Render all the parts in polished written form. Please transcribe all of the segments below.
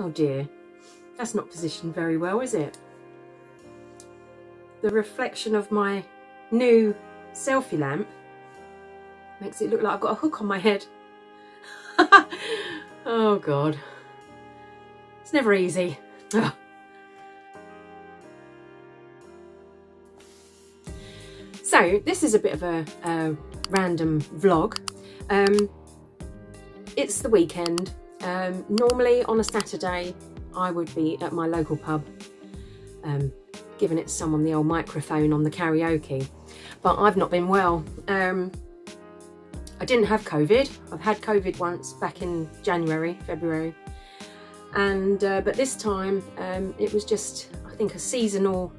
Oh dear, that's not positioned very well, is it? The reflection of my new selfie lamp makes it look like I've got a hook on my head. Oh God, it's never easy. Ugh. So this is a bit of a random vlog. It's the weekend. Normally on a Saturday I would be at my local pub giving it someone the old microphone on the karaoke, but I've not been well. I didn't have COVID. I've had COVID once back in January, February, and but this time it was just, I think, a seasonal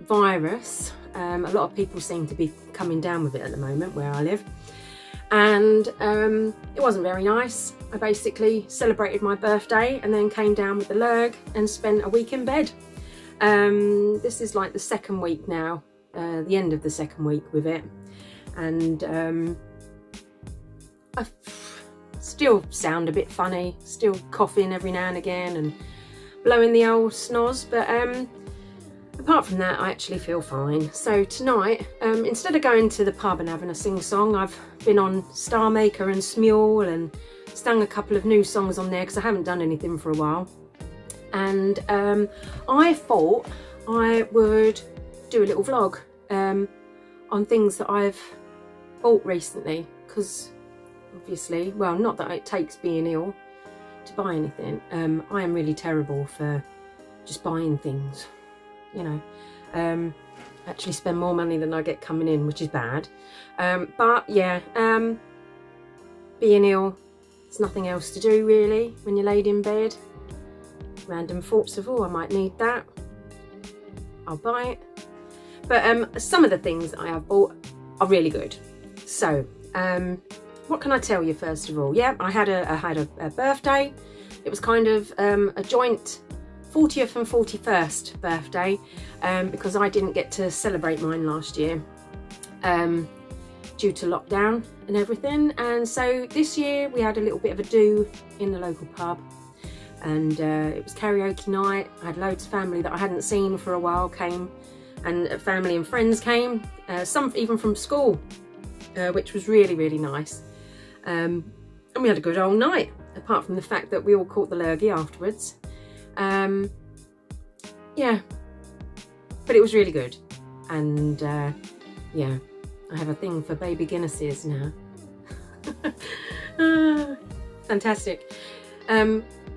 virus. A lot of people seem to be coming down with it at the moment where I live, and it wasn't very nice. I basically celebrated my birthday and then came down with the lurg and spent a week in bed. This is like the second week now, the end of the second week with it, and I still sound a bit funny, still coughing every now and again and blowing the old snozz, but apart from that, I actually feel fine. So tonight, instead of going to the pub and having a sing-song, I've been on Star Maker and Smule and sung a couple of new songs on there because I haven't done anything for a while. And I thought I would do a little vlog on things that I've bought recently, because obviously, well, not that it takes being ill to buy anything. I am really terrible for just buying things. You know, actually spend more money than I get coming in, which is bad. But yeah, being ill, it's nothing else to do really when you're laid in bed. Random thoughts of, oh, I might need that, I'll buy it. But some of the things that I have bought are really good. So what can I tell you? First of all, yeah, I had a birthday. It was kind of a joint 40th and 41st birthday, because I didn't get to celebrate mine last year due to lockdown and everything. And so this year we had a little bit of a do in the local pub, and it was karaoke night. I had loads of family that I hadn't seen for a while came, and family and friends came, some even from school, which was really, really nice. And we had a good old night, apart from the fact that we all caught the lurgy afterwards. Yeah, but it was really good. And yeah, I have a thing for baby Guinnesses now. Fantastic.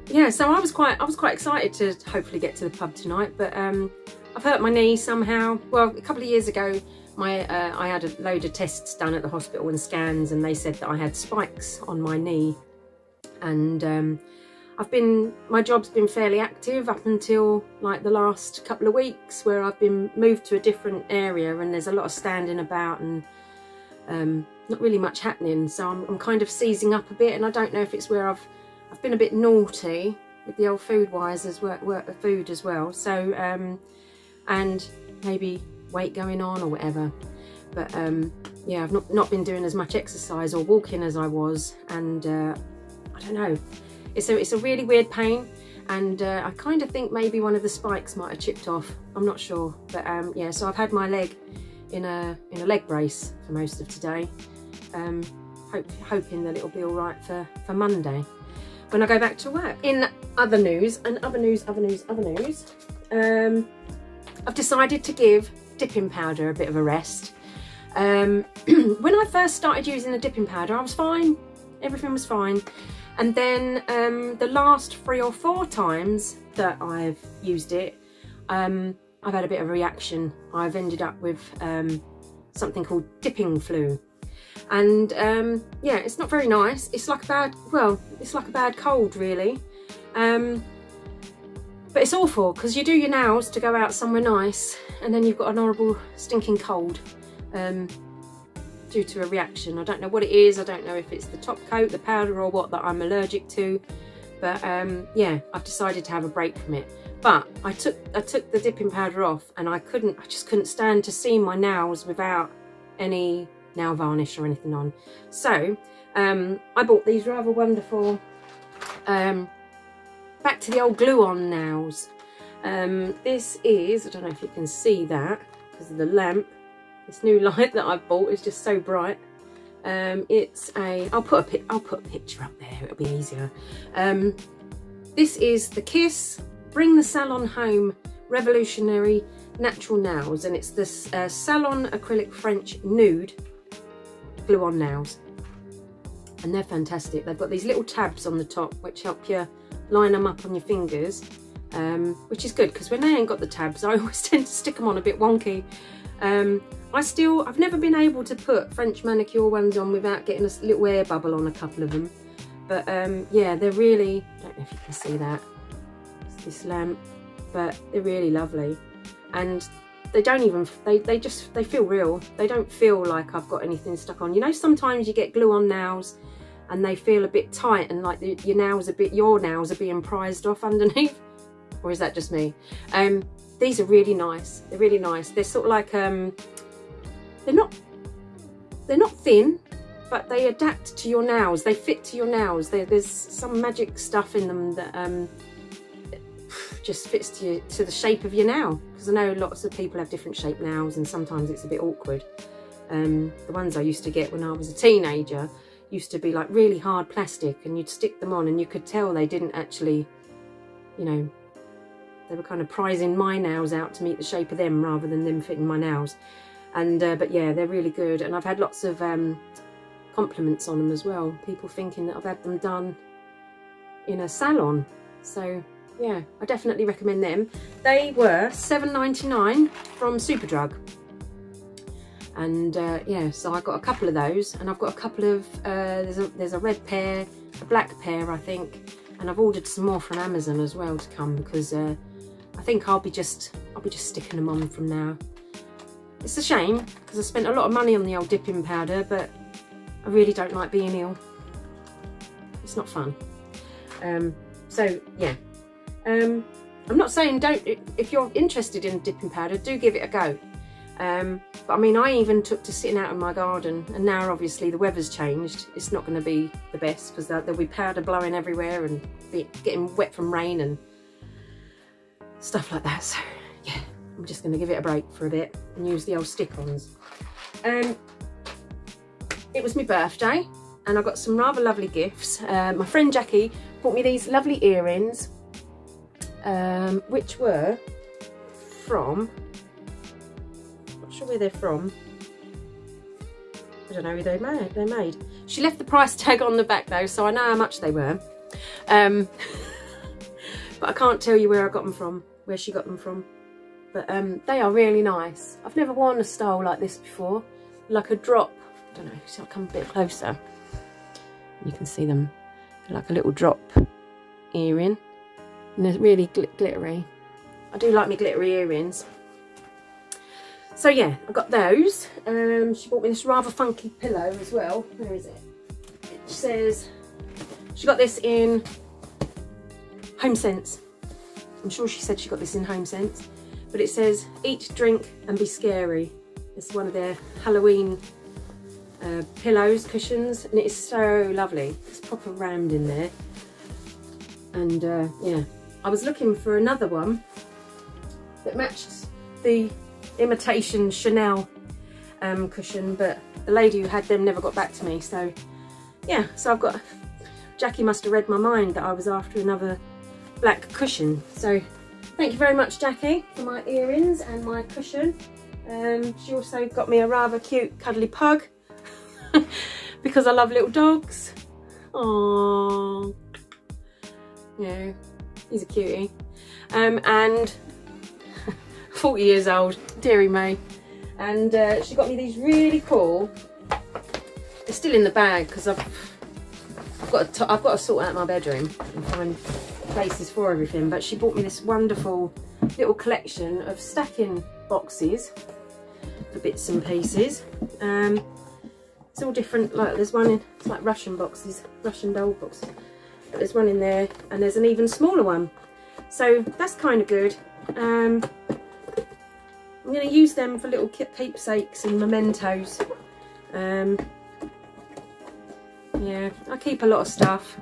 Yeah, so I was quite excited to hopefully get to the pub tonight, but I've hurt my knee somehow. Well, a couple of years ago, I had a load of tests done at the hospital and scans, and they said that I had spikes on my knee. And my job's been fairly active up until like the last couple of weeks, where I've been moved to a different area and there's a lot of standing about and not really much happening. So I'm kind of seizing up a bit, and I don't know if it's where I've been a bit naughty with the old food-wise as food as well. So and maybe weight going on or whatever. But yeah, I've not been doing as much exercise or walking as I was, and I don't know. It's a really weird pain, and I kind of think maybe one of the spikes might have chipped off. I'm not sure, but yeah. So I've had my leg in a leg brace for most of today, hoping that it'll be all right for Monday when I go back to work. In other news, and other news, I've decided to give dipping powder a bit of a rest. When I first started using the dipping powder, I was fine. Everything was fine. And then the last 3 or 4 times that I've used it, I've had a bit of a reaction. I've ended up with something called dipping flu. And yeah, it's not very nice. It's like a bad, well, it's like a bad cold really. But it's awful, because you do your nails to go out somewhere nice, and then you've got an horrible stinking cold. Due to a reaction. I don't know what it is. I don't know if it's the top coat, the powder, or what that I'm allergic to, but yeah, I've decided to have a break from it. But I took the dipping powder off, and I just couldn't stand to see my nails without any nail varnish or anything on. So I bought these rather wonderful back to the old glue-on nows. This is, I don't know if you can see that because of the lamp, this new light that I've bought is just so bright. It's a, I'll put a picture up there, it'll be easier. This is the Kiss Bring the Salon Home Revolutionary Natural Nails, and it's this Salon Acrylic French Nude Glue-On Nails, and they're fantastic. They've got these little tabs on the top which help you line them up on your fingers, which is good because when they ain't got the tabs I always tend to stick them on a bit wonky. I've never been able to put French manicure ones on without getting a little air bubble on a couple of them, but yeah, they're really, I don't know if you can see that, it's this lamp, but they're really lovely. And they don't even, they feel real. They don't feel like I've got anything stuck on. You know, sometimes you get glue on nails and they feel a bit tight and like your nails are being prized off underneath. Or is that just me? These are really nice. They're really nice. They're sort of like, they're not thin, but they adapt to your nails. They fit to your nails. There's some magic stuff in them that, just fits to the shape of your nail, because I know lots of people have different shaped nails and sometimes it's a bit awkward. The ones I used to get when I was a teenager used to be like really hard plastic, and you'd stick them on and you could tell they didn't actually, you know, they were kind of prizing my nails out to meet the shape of them rather than them fitting my nails. And but yeah, they're really good, and I've had lots of compliments on them as well, people thinking that I've had them done in a salon. So yeah, I definitely recommend them. They were $7.99 from Superdrug, and yeah, so I got a couple of those, and I've got a couple of there's a red pair, a black pair I think, and I've ordered some more from Amazon as well to come, because I think I'll be just sticking them on from now. It's a shame because I spent a lot of money on the old dipping powder, but I really don't like being ill. It's not fun. So yeah. I'm not saying don't, if you're interested in dipping powder, do give it a go. But I mean, I even took to sitting out in my garden, and now obviously the weather's changed. It's not going to be the best because there'll be powder blowing everywhere and getting wet from rain and stuff like that. So yeah, I'm just going to give it a break for a bit and use the old stick-ons. It was my birthday and I got some rather lovely gifts. My friend Jackie bought me these lovely earrings, which were from, not sure where they're from, I don't know who they made. She left the price tag on the back though, so I know how much they were, but I can't tell you where I got them from, where she got them from. But they are really nice. I've never worn a style like this before, like a drop, I don't know, so I'll come a bit closer, you can see them, they're like a little drop earring. And they're really glittery. I do like my glittery earrings. So yeah, I got those. She bought me this rather funky pillow as well. Where is it? It says, she got this in HomeSense. I'm sure she said she got this in HomeSense. But it says, eat, drink and be scary. It's one of their Halloween pillows, cushions. And it is so lovely. It's proper round in there. And yeah, I was looking for another one that matches the imitation Chanel cushion, but the lady who had them never got back to me. So yeah, so I've got, Jackie must have read my mind that I was after another black cushion. So thank you very much, Jackie, for my earrings and my cushion. She also got me a rather cute cuddly pug because I love little dogs. Aww. Yeah, he's a cutie. And 40 years old, dearie me. And she got me these really cool, they're still in the bag because I've got to sort out my bedroom and find places for everything, but she bought me this wonderful little collection of stacking boxes for bits and pieces. It's all different, like there's one in, it's like Russian boxes, Russian doll boxes. But there's one in there and there's an even smaller one, so that's kind of good. I'm going to use them for little keepsakes and mementos. Yeah, I keep a lot of stuff,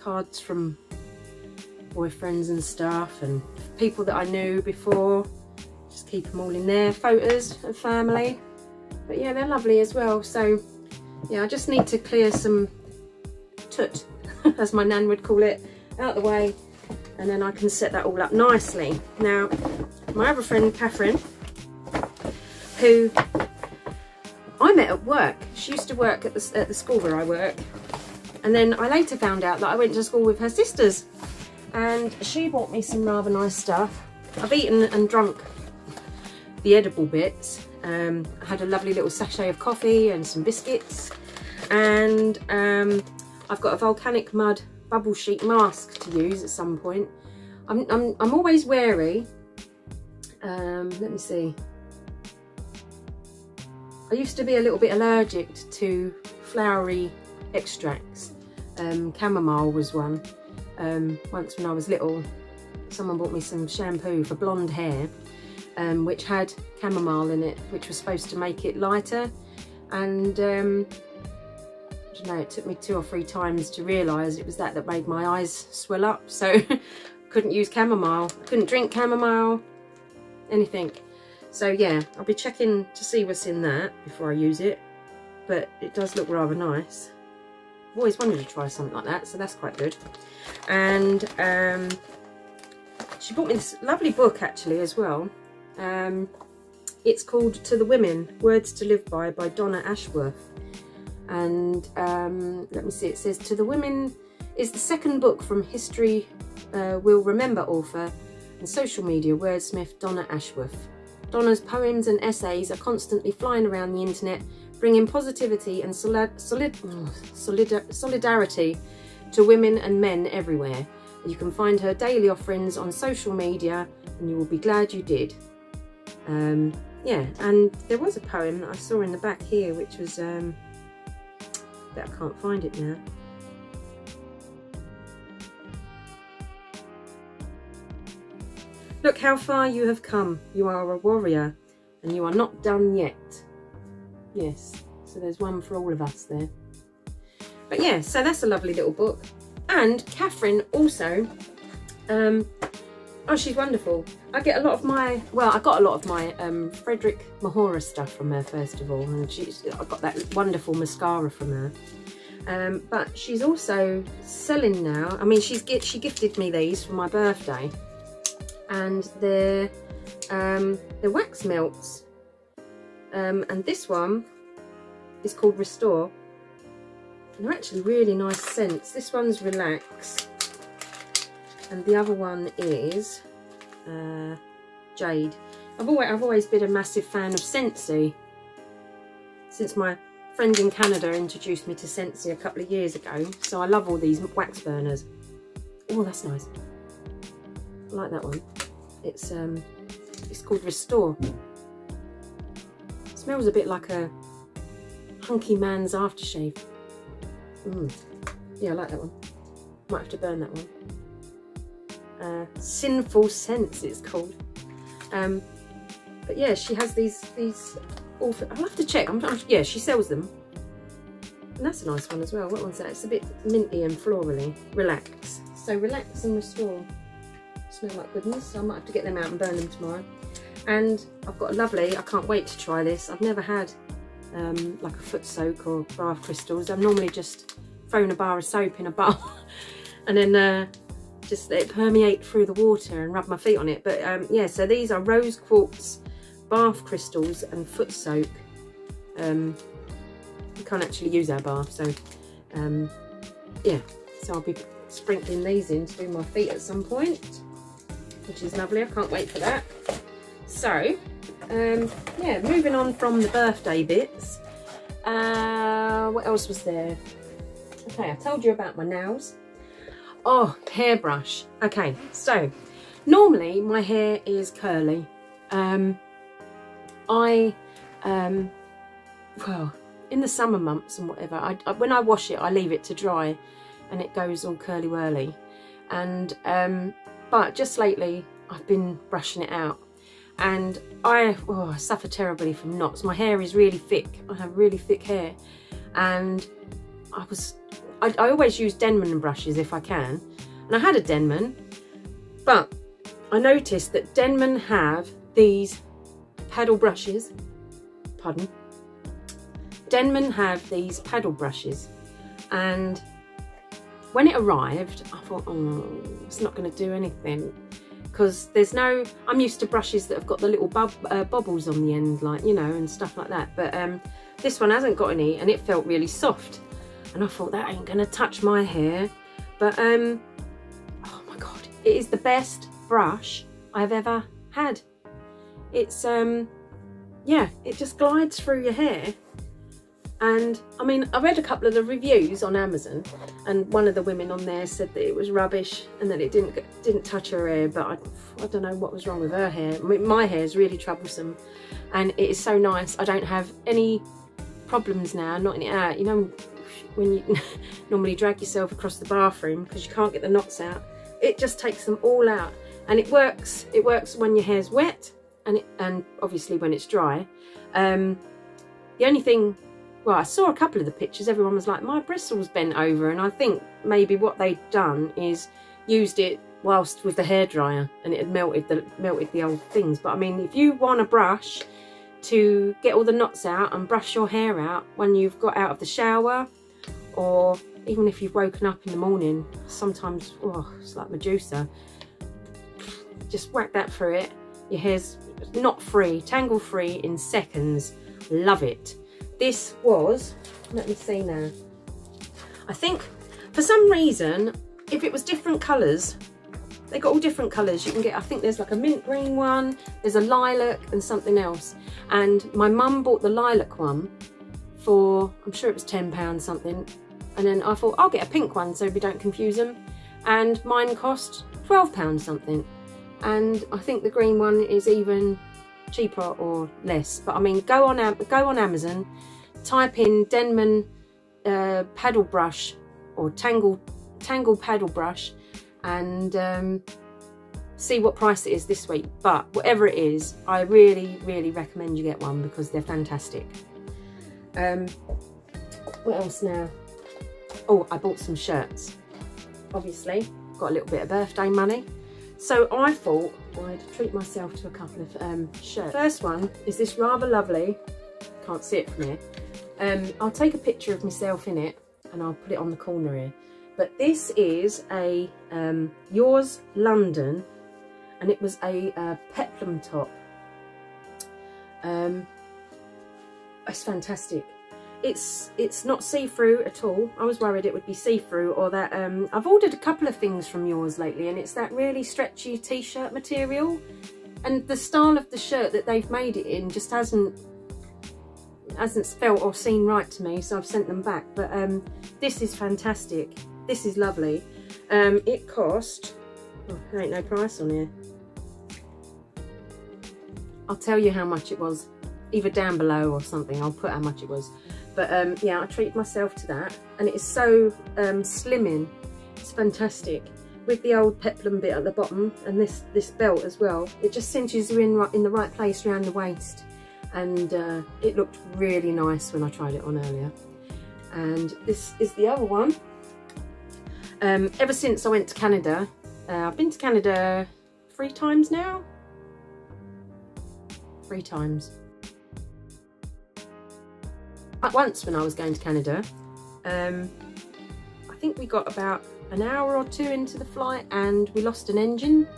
cards from with friends and stuff and people that I knew before. Just keep them all in there, photos and family. But yeah, they're lovely as well. So yeah, I just need to clear some toot, as my nan would call it, out the way, and then I can set that all up nicely. Now, my other friend, Catherine, who I met at work. She used to work at the school where I work. And then I later found out that I went to school with her sisters. And she bought me some rather nice stuff. I've eaten and drunk the edible bits. I had a lovely little sachet of coffee and some biscuits. And I've got a volcanic mud bubble sheet mask to use at some point. I'm always wary. Let me see. I used to be a little bit allergic to flowery extracts. Chamomile was one. Once when I was little, someone bought me some shampoo for blonde hair, which had chamomile in it, which was supposed to make it lighter. And I don't know, it took me 2 or 3 times to realise it was that made my eyes swell up. So couldn't use chamomile, couldn't drink chamomile, anything. So yeah, I'll be checking to see what's in that before I use it, but it does look rather nice. I've always wanted to try something like that, so that's quite good. And she bought me this lovely book actually as well. It's called To The Women, Words to Live by Donna Ashworth. And let me see, it says, To The Women is the second book from History Will Remember author and social media wordsmith Donna Ashworth. Donna's poems and essays are constantly flying around the internet, bringing positivity and solidarity to women and men everywhere. You can find her daily offerings on social media, and you will be glad you did. Yeah, and there was a poem that I saw in the back here, which was that I can't find it now. Look how far you have come. You are a warrior, and you are not done yet. Yes, so there's one for all of us there. But yeah, so that's a lovely little book. And Catherine also, oh, she's wonderful. I get a lot of my, well, I got a lot of my Frederick Mahora stuff from her, first of all. And I got that wonderful mascara from her. But she's also selling now. I mean, she gifted me these for my birthday. And they're wax melts. And this one is called Restore. And they're actually really nice scents. This one's Relax. And the other one is Jade. I've always been a massive fan of Scentsy. Since my friend in Canada introduced me to Scentsy a couple of years ago. So I love all these wax burners. Oh, that's nice. I like that one. It's called Restore. It smells a bit like a hunky man's aftershave. Yeah, I like that one. Might have to burn that one. Sinful Sense it's called. But yeah, she has these. I'll have to check. Yeah, she sells them. And that's a nice one as well. What one's that? It's a bit minty and florally. Relax. So Relax and Restore. Smell like goodness, so I might have to get them out and burn them tomorrow. And I've got a lovely, I can't wait to try this. I've never had like a foot soak or bar of crystals. I've normally just thrown a bar of soap in a bowl and then just let it permeate through the water and rub my feet on it. But yeah, so these are rose quartz bath crystals and foot soak. You can't actually use our bath, so yeah, so I'll be sprinkling these in to do my feet at some point, which is lovely. I can't wait for that. So yeah, moving on from the birthday bits, what else was there? Okay, I told you about my nails. Oh, hairbrush. Okay, so normally my hair is curly. Well, in the summer months and whatever, when I wash it, I leave it to dry and it goes all curly whirly. And but just lately I've been brushing it out, and I suffer terribly from knots. My hair is really thick. I have really thick hair, and I always use Denman brushes if I can. And I had a Denman, But I noticed that Denman have these paddle brushes, and when it arrived I thought, oh, it's not going to do anything, because there's no, I'm used to brushes that have got the little bubbles on the end, like, you know, and stuff like that, but this one hasn't got any, and it felt really soft, and I thought that ain't going to touch my hair, but oh my god, it is the best brush I've ever had. It's yeah, it just glides through your hair. And I mean, I read a couple of the reviews on Amazon, and one of the women on there said that it was rubbish and that it didn't touch her hair, but I don't know what was wrong with her hair. I mean, my hair is really troublesome, and it is so nice. I don't have any problems now knotting it out. You know, when you normally drag yourself across the bathroom because you can't get the knots out, it just takes them all out. And it works. It works when your hair's wet, and obviously when it's dry. The only thing, well, I saw a couple of the pictures, everyone was like, my bristles bent over, and I think maybe what they'd done is used it whilst with the hairdryer, and it had melted the old things. But I mean, if you want a brush to get all the knots out and brush your hair out when you've got out of the shower, or even if you've woken up in the morning, sometimes, oh, it's like Medusa, just whack that through it. Your hair's knot free, tangle free in seconds. Love it. This was, let me see now, I think for some reason, if it was different colours, they got all different colours you can get. I think there's like a mint green one, there's a lilac and something else, and my mum bought the lilac one for, I'm sure it was £10 something, and then I thought, I'll get a pink one so we don't confuse them, and mine cost £12 something, and I think the green one is even cheaper or less. But I mean, go on Amazon, type in Denman paddle brush or tangle paddle brush, and see what price it is this week. But whatever it is, I really recommend you get one, because they're fantastic. What else now? Oh, I bought some shirts, obviously got a little bit of birthday money, so I thought I'd treat myself to a couple of shirts. First one is this rather lovely, can't see it from here, I'll take a picture of myself in it and I'll put it on the corner here, but this is a Yours London, and it was a peplum top. It's fantastic. It's not see-through at all. I was worried it would be see-through, or that I've ordered a couple of things from Yours lately, and it's that really stretchy t-shirt material, and the style of the shirt that they've made it in just hasn't felt or seen right to me, so I've sent them back. But this is fantastic. This is lovely. It cost, oh, there ain't no price on here. I'll tell you how much it was, either down below or something. I'll put how much it was. But yeah, I treat myself to that, and it is so slimming. It's fantastic, with the old peplum bit at the bottom, and this belt as well. It just cinches you in the right place around the waist, and it looked really nice when I tried it on earlier. And this is the other one. Ever since I went to Canada, I've been to Canada 3 times now. 3 times. Once when I was going to Canada, I think we got about an hour or 2 into the flight and we lost an engine,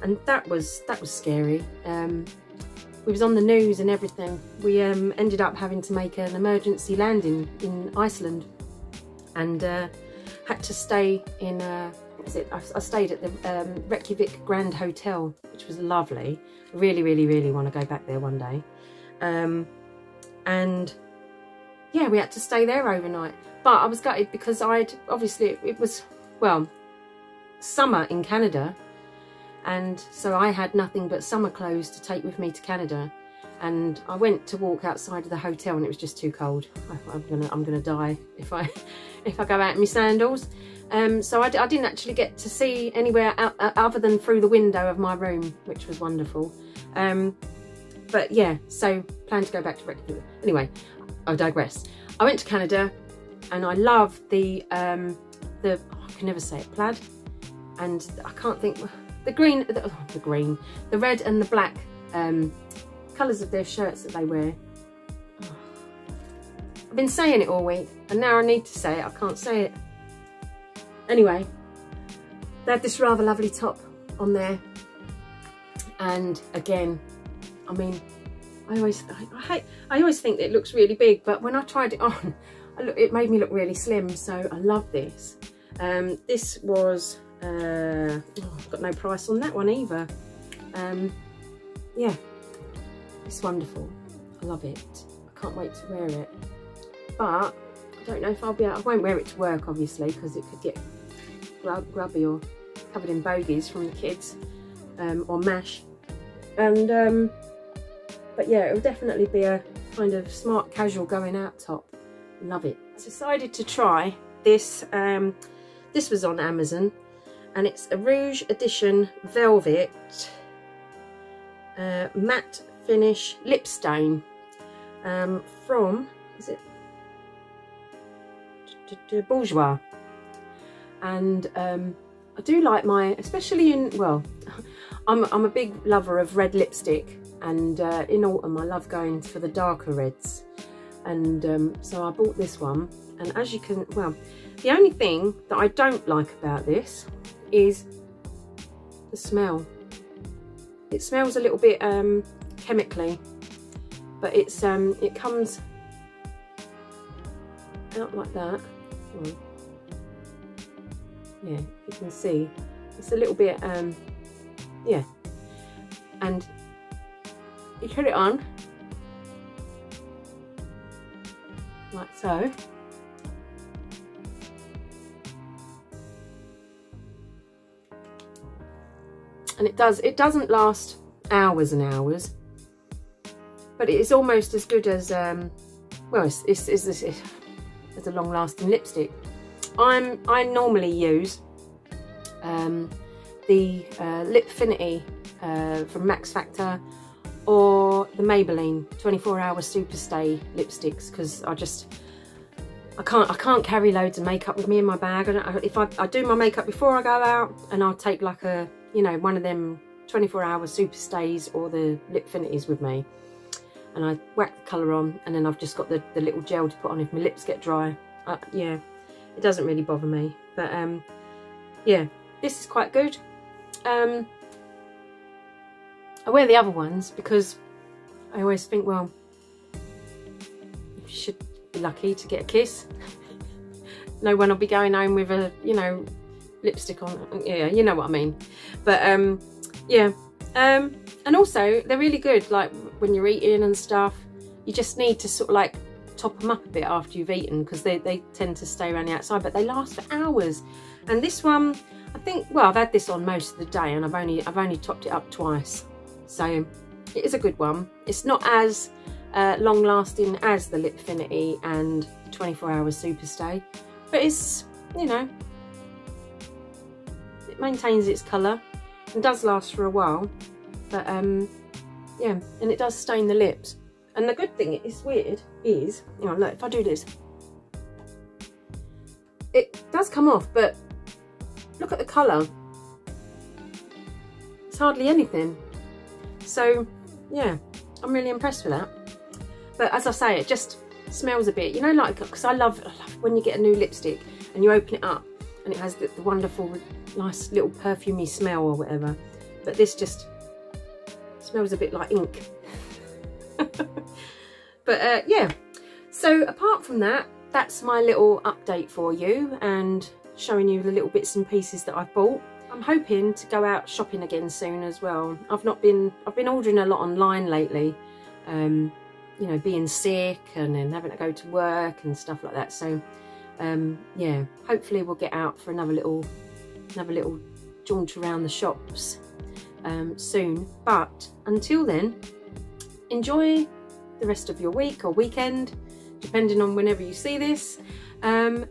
and that was scary. We was on the news and everything. We ended up having to make an emergency landing in Iceland, and had to stay in I stayed at the Reykjavik Grand Hotel, which was lovely. Really want to go back there one day. And yeah, we had to stay there overnight, but I was gutted because I'd obviously, it was, well, summer in Canada, and so I had nothing but summer clothes to take with me to Canada, and I went to walk outside of the hotel and it was just too cold. I thought, I'm gonna die if I go out in my sandals. So I didn't actually get to see anywhere out, other than through the window of my room, which was wonderful. But yeah, so plan to go back to Reykjavik. Anyway, I digress. I went to Canada and I love the oh, I can never say it, plaid, and I can't think, the red and the black colours of their shirts that they wear. Oh, I've been saying it all week and now I need to say it. I can't say it. Anyway, they had this rather lovely top on there, and again, I mean, I always think that it looks really big, but when I tried it on, it made me look really slim. So I love this. This was I've got no price on that one either. Yeah, it's wonderful. I love it. I can't wait to wear it. But I don't know if I'll be able, I won't wear it to work obviously because it could get grubby or covered in bogies from the kids or mash. And but yeah, it'll definitely be a kind of smart casual going out top. Love it. I decided to try this. This was on Amazon and it's a Rouge Edition Velvet matte finish lip stain from, is it Bourjois. And I do like my, especially in, well, I'm a big lover of red lipstick, and in autumn I love going for the darker reds, and so I bought this one. And as you can, well, the only thing that I don't like about this is the smell. It smells a little bit chemically, but it's it comes out like that. Oh. Yeah, you can see it's a little bit yeah, and you put it on like so, and it doesn't last hours and hours, but it is almost as good as well, it's a long-lasting lipstick. I normally use the Lipfinity from Max Factor or the Maybelline 24-hour Superstay lipsticks, because I can't carry loads of makeup with me in my bag. If I do my makeup before I go out, and I'll take like a, you know, one of them 24-hour Superstays or the Lipfinities with me, and I whack the colour on, and then I've just got the little gel to put on if my lips get dry. Yeah, it doesn't really bother me, but yeah, this is quite good. I wear the other ones because I always think, well, you should be lucky to get a kiss. No one will be going home with a, you know, lipstick on. Yeah, you know what I mean. But yeah, and also they're really good, like when you're eating and stuff, you just need to sort of like top them up a bit after you've eaten, because they tend to stay around the outside, but they last for hours. And this one, I think, well, I've had this on most of the day, and I've only topped it up twice, so it is a good one. It's not as long lasting as the Lipfinity and 24-hour Superstay, but it's, you know, it maintains its colour and does last for a while. But yeah, and it does stain the lips. And the good thing is, weird, is, you know, look, if I do this, it does come off, but look at the colour. It's hardly anything. So, yeah, I'm really impressed with that. But as I say, it just smells a bit, you know, like, because I love when you get a new lipstick and you open it up and it has the wonderful, nice little perfumey smell or whatever. But this just smells a bit like ink. But yeah, so apart from that, that's my little update for you and showing you the little bits and pieces that I've bought. I'm hoping to go out shopping again soon as well. I've been ordering a lot online lately, you know, being sick and then having to go to work and stuff like that. So yeah, hopefully we'll get out for another little jaunt around the shops soon. But until then, enjoy the rest of your week or weekend, depending on whenever you see this, and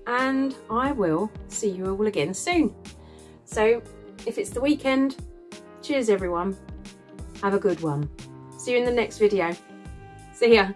I will see you all again soon. So if it's the weekend, cheers everyone, have a good one, see you in the next video, see ya.